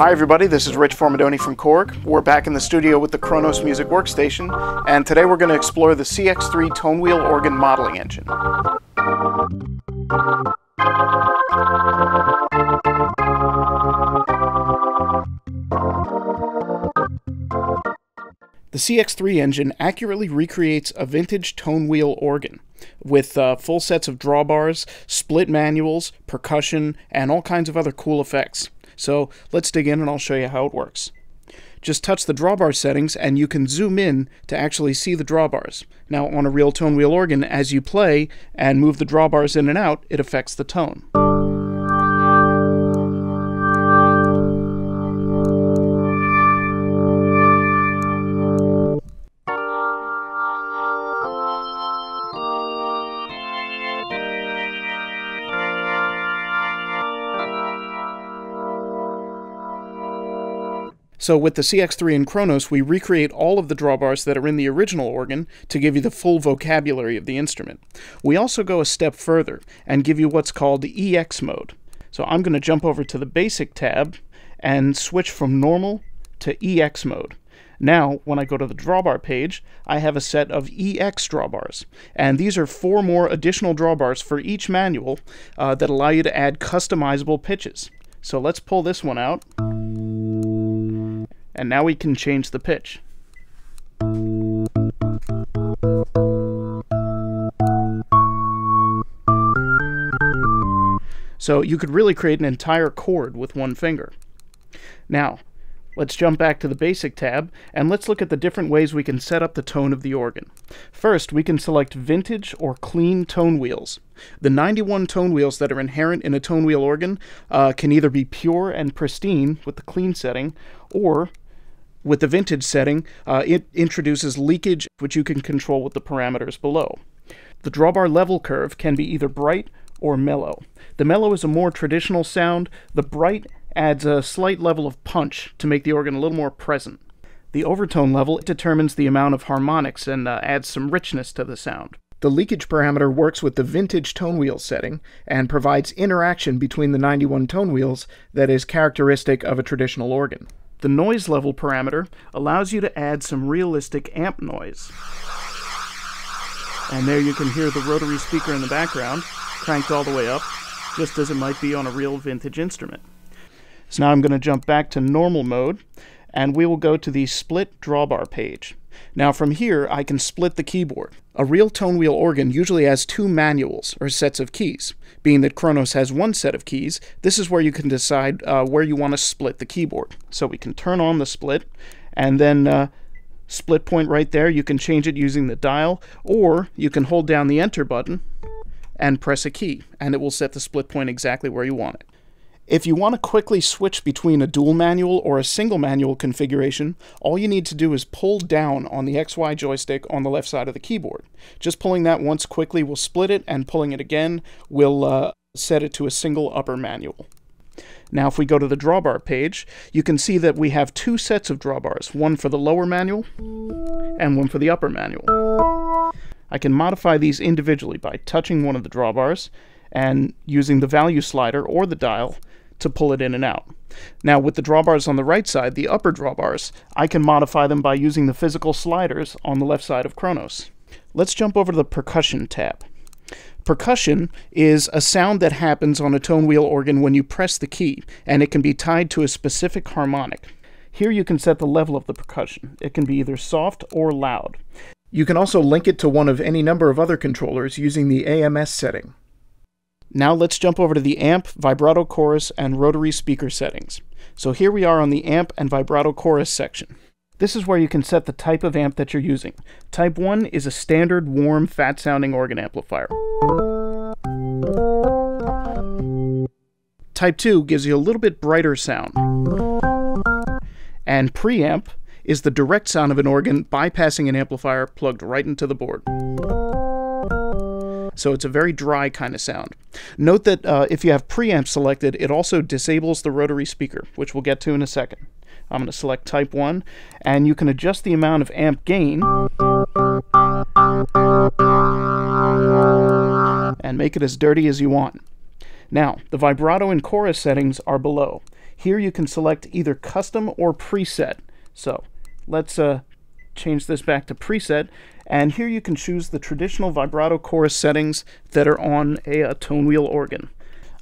Hi everybody, this is Rich Formidoni from Korg. We're back in the studio with the Kronos Music Workstation, and today we're going to explore the CX-3 Tone Wheel Organ Modeling Engine. The CX-3 engine accurately recreates a vintage tone wheel organ with full sets of drawbars, split manuals, percussion, and all kinds of other cool effects. So let's dig in and I'll show you how it works. Just touch the drawbar settings and you can zoom in to actually see the drawbars. Now on a real tone wheel organ, as you play and move the drawbars in and out, it affects the tone. So with the CX-3 and Kronos, we recreate all of the drawbars that are in the original organ to give you the full vocabulary of the instrument. We also go a step further and give you what's called the EX mode. So I'm going to jump over to the Basic tab and switch from Normal to EX mode. Now, when I go to the drawbar page, I have a set of EX drawbars, and these are 4 more additional drawbars for each manual that allow you to add customizable pitches. So let's pull this one out. And now we can change the pitch. So you could really create an entire chord with one finger. Now, let's jump back to the Basic tab, and let's look at the different ways we can set up the tone of the organ. First, we can select Vintage or Clean Tone Wheels. The 91 tone wheels that are inherent in a tone wheel organ can either be pure and pristine with the Clean setting, or with the Vintage setting, it introduces leakage, which you can control with the parameters below. The drawbar level curve can be either bright or mellow. The mellow is a more traditional sound. The bright adds a slight level of punch to make the organ a little more present. The overtone level determines the amount of harmonics and adds some richness to the sound. The leakage parameter works with the Vintage tone wheel setting and provides interaction between the 91 tone wheels that is characteristic of a traditional organ. The noise level parameter allows you to add some realistic amp noise. And there you can hear the rotary speaker in the background, cranked all the way up, just as it might be on a real vintage instrument. So now I'm going to jump back to Normal mode, and we will go to the Split Drawbar page. Now from here, I can split the keyboard. A real tone wheel organ usually has 2 manuals, or sets of keys. Being that Kronos has 1 set of keys, this is where you can decide where you want to split the keyboard. So we can turn on the split, and then split point right there. You can change it using the dial, or you can hold down the Enter button and press a key, and it will set the split point exactly where you want it. If you want to quickly switch between a dual manual or a single manual configuration, all you need to do is pull down on the XY joystick on the left side of the keyboard. Just pulling that once quickly will split it, and pulling it again will set it to a single upper manual. Now if we go to the drawbar page, you can see that we have 2 sets of drawbars, one for the lower manual and one for the upper manual. I can modify these individually by touching one of the drawbars and using the value slider or the dial to pull it in and out. Now with the drawbars on the right side, the upper drawbars, I can modify them by using the physical sliders on the left side of Kronos. Let's jump over to the Percussion tab. Percussion is a sound that happens on a tone wheel organ when you press the key, and it can be tied to a specific harmonic. Here you can set the level of the percussion. It can be either soft or loud. You can also link it to one of any number of other controllers using the AMS setting. Now let's jump over to the amp, vibrato chorus, and rotary speaker settings. So here we are on the amp and vibrato chorus section. This is where you can set the type of amp that you're using. Type 1 is a standard, warm, fat-sounding organ amplifier. Type 2 gives you a little bit brighter sound. And preamp is the direct sound of an organ bypassing an amplifier plugged right into the board. So it's a very dry kind of sound. Note that if you have preamp selected, it also disables the rotary speaker, which we'll get to in a second. I'm going to select type 1, and you can adjust the amount of amp gain and make it as dirty as you want. Now, the vibrato and chorus settings are below. Here you can select either custom or preset. So let's change this back to preset. And here you can choose the traditional vibrato chorus settings that are on a tone wheel organ.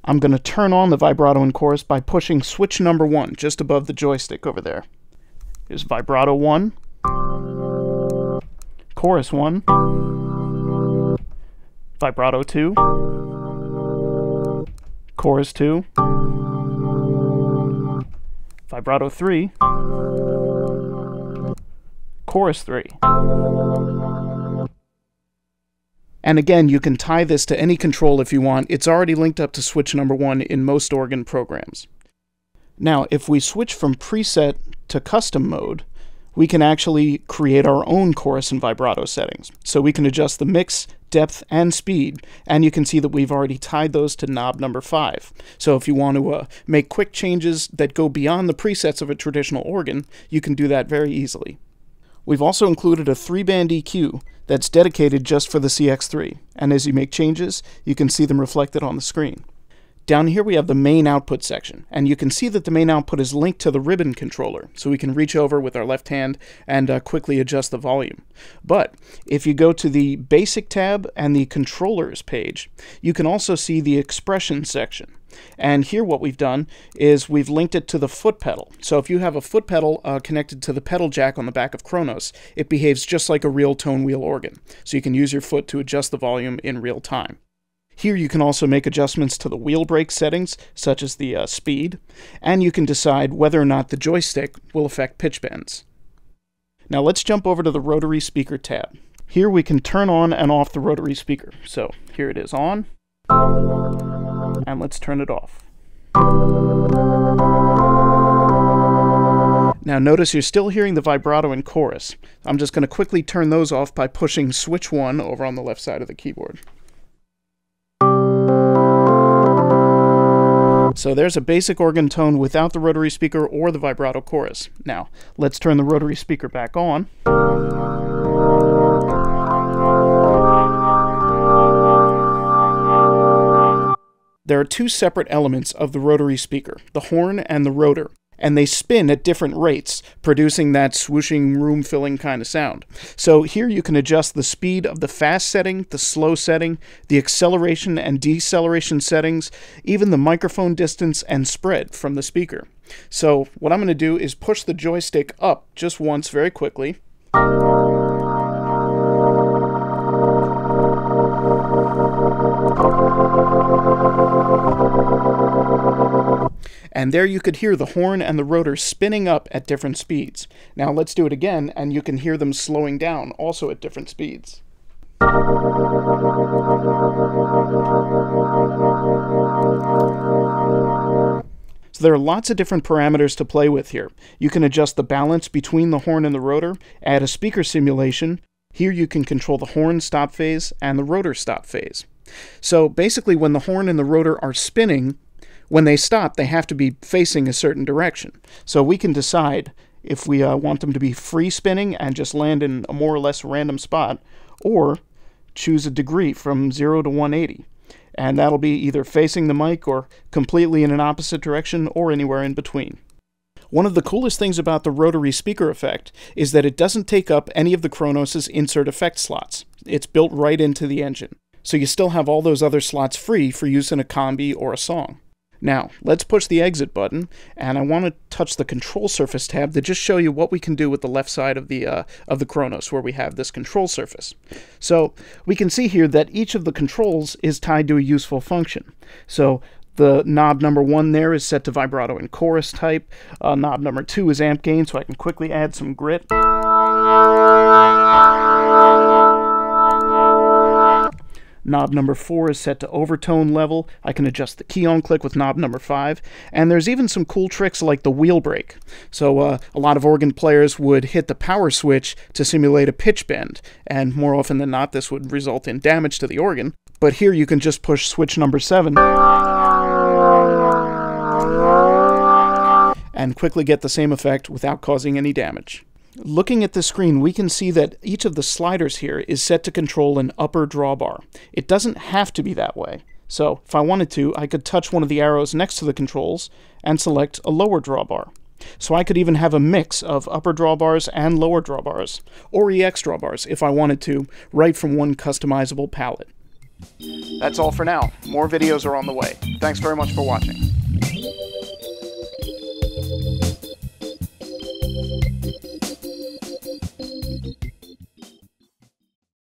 I'm going to turn on the vibrato and chorus by pushing switch number 1 just above the joystick over there. Here's vibrato 1, chorus 1, vibrato 2, chorus 2, vibrato 3, chorus 3. And again, you can tie this to any control if you want. It's already linked up to switch number 1 in most organ programs. Now, if we switch from preset to custom mode, we can actually create our own chorus and vibrato settings. So we can adjust the mix, depth, and speed, and you can see that we've already tied those to knob number 5. So if you want to make quick changes that go beyond the presets of a traditional organ, you can do that very easily. We've also included a 3-band EQ that's dedicated just for the CX-3, and as you make changes, you can see them reflected on the screen. Down here we have the main output section, and you can see that the main output is linked to the ribbon controller, so we can reach over with our left hand and quickly adjust the volume. But if you go to the Basic tab and the Controllers page, you can also see the Expression section. And here what we've done is we've linked it to the foot pedal. So if you have a foot pedal connected to the pedal jack on the back of Kronos, it behaves just like a real tone wheel organ. So you can use your foot to adjust the volume in real time. Here you can also make adjustments to the wheel brake settings, such as the speed, and you can decide whether or not the joystick will affect pitch bends. Now let's jump over to the rotary speaker tab. Here we can turn on and off the rotary speaker. So here it is on. And let's turn it off. Now notice you're still hearing the vibrato and chorus. I'm just going to quickly turn those off by pushing switch 1 over on the left side of the keyboard. So there's a basic organ tone without the rotary speaker or the vibrato chorus. Now let's turn the rotary speaker back on. There are two separate elements of the rotary speaker, the horn and the rotor, and they spin at different rates, producing that swooshing, room-filling kind of sound. So here you can adjust the speed of the fast setting, the slow setting, the acceleration and deceleration settings, even the microphone distance and spread from the speaker. So what I'm going to do is push the joystick up just once very quickly. And there you could hear the horn and the rotor spinning up at different speeds. Now let's do it again, and you can hear them slowing down, also at different speeds. So there are lots of different parameters to play with here. You can adjust the balance between the horn and the rotor, add a speaker simulation. Here you can control the horn stop phase and the rotor stop phase. So basically when the horn and the rotor are spinning, when they stop, they have to be facing a certain direction. So we can decide if we want them to be free spinning and just land in a more or less random spot, or choose a degree from 0 to 180. And that'll be either facing the mic or completely in an opposite direction or anywhere in between. One of the coolest things about the rotary speaker effect is that it doesn't take up any of the Kronos' insert effect slots. It's built right into the engine. So you still have all those other slots free for use in a combi or a song. Now, let's push the exit button, and I want to touch the control surface tab to just show you what we can do with the left side of the Kronos, where we have this control surface. So we can see here that each of the controls is tied to a useful function. So the knob number 1 there is set to vibrato and chorus type. Knob number 2 is amp gain, so I can quickly add some grit. Knob number 4 is set to overtone level. I can adjust the key on click with knob number 5. And there's even some cool tricks like the wheel brake. So a lot of organ players would hit the power switch to simulate a pitch bend. And more often than not, this would result in damage to the organ. But here you can just push switch number 7 and quickly get the same effect without causing any damage. Looking at the screen, we can see that each of the sliders here is set to control an upper drawbar. It doesn't have to be that way. So if I wanted to, I could touch one of the arrows next to the controls and select a lower drawbar. So I could even have a mix of upper drawbars and lower drawbars, or EX drawbars if I wanted to, right from one customizable palette. That's all for now. More videos are on the way. Thanks very much for watching.